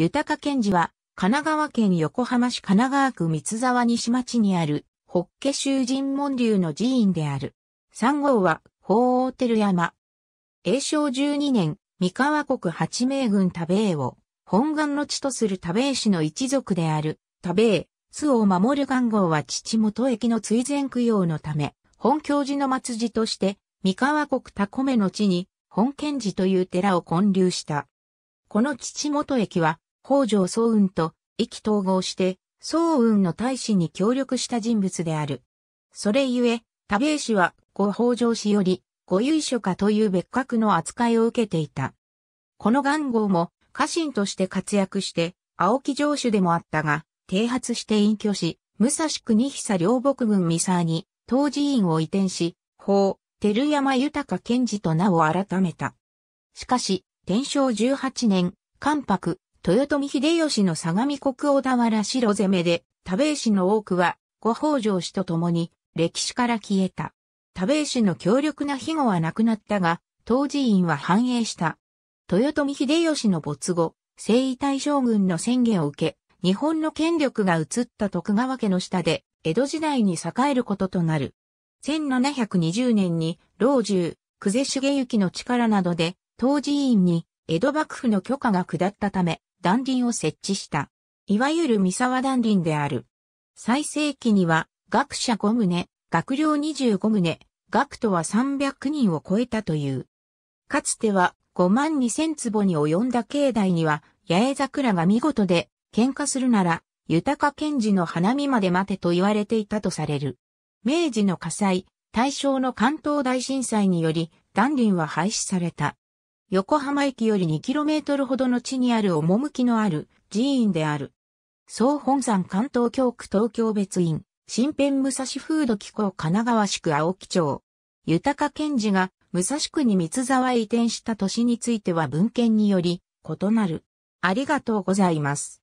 豊健次は、神奈川県横浜市神奈川区三沢西町にある、法華宗神門立の寺院である。3号は、法王照山。永正12年、三河国八名郡田兵衛を、本願の地とする田兵衛氏の一族である、田兵衛、周を守る元号は父元役の追善供養のため、本教寺の末寺として、三河国田米の地に、本建寺という寺を建立した。この父元役は、北条早雲と意気投合して、早雲の大使に協力した人物である。それゆえ、田兵衛氏は、後北条氏より、御由緒家という別格の扱いを受けていた。この元号も、家臣として活躍して、青木城主でもあったが、剃髪して隠居し、武蔵国久両北郡三沢に、当寺院を移転し、法王照山豊健次と名を改めた。しかし、天正18年、関白、豊臣秀吉の相模国小田原城攻めで、田兵衛氏の多くは、後北条氏と共に、歴史から消えた。田兵衛氏の強力な庇護はなくなったが、当寺院は繁栄した。豊臣秀吉の没後、征夷大将軍の宣言を受け、日本の権力が移った徳川家の下で、江戸時代に栄えることとなる。1720年に、老中、久世茂之の力などで、当寺院に、江戸幕府の許可が下ったため、団林を設置した。いわゆる三沢団林である。最盛期には、学者5棟、学寮25棟、学徒は300人を超えたという。かつては、52000坪に及んだ境内には、八重桜が見事で、喧嘩するなら、豊健次の花見まで待てと言われていたとされる。明治の火災、大正の関東大震災により、団林は廃止された。横浜駅より 2km ほどの地にある趣のある寺院である。総本山関東教区東京別院、新編武蔵風土機構神奈川宿青木町。豊健次が武蔵区に三沢へ移転した年については文献により異なる。ありがとうございます。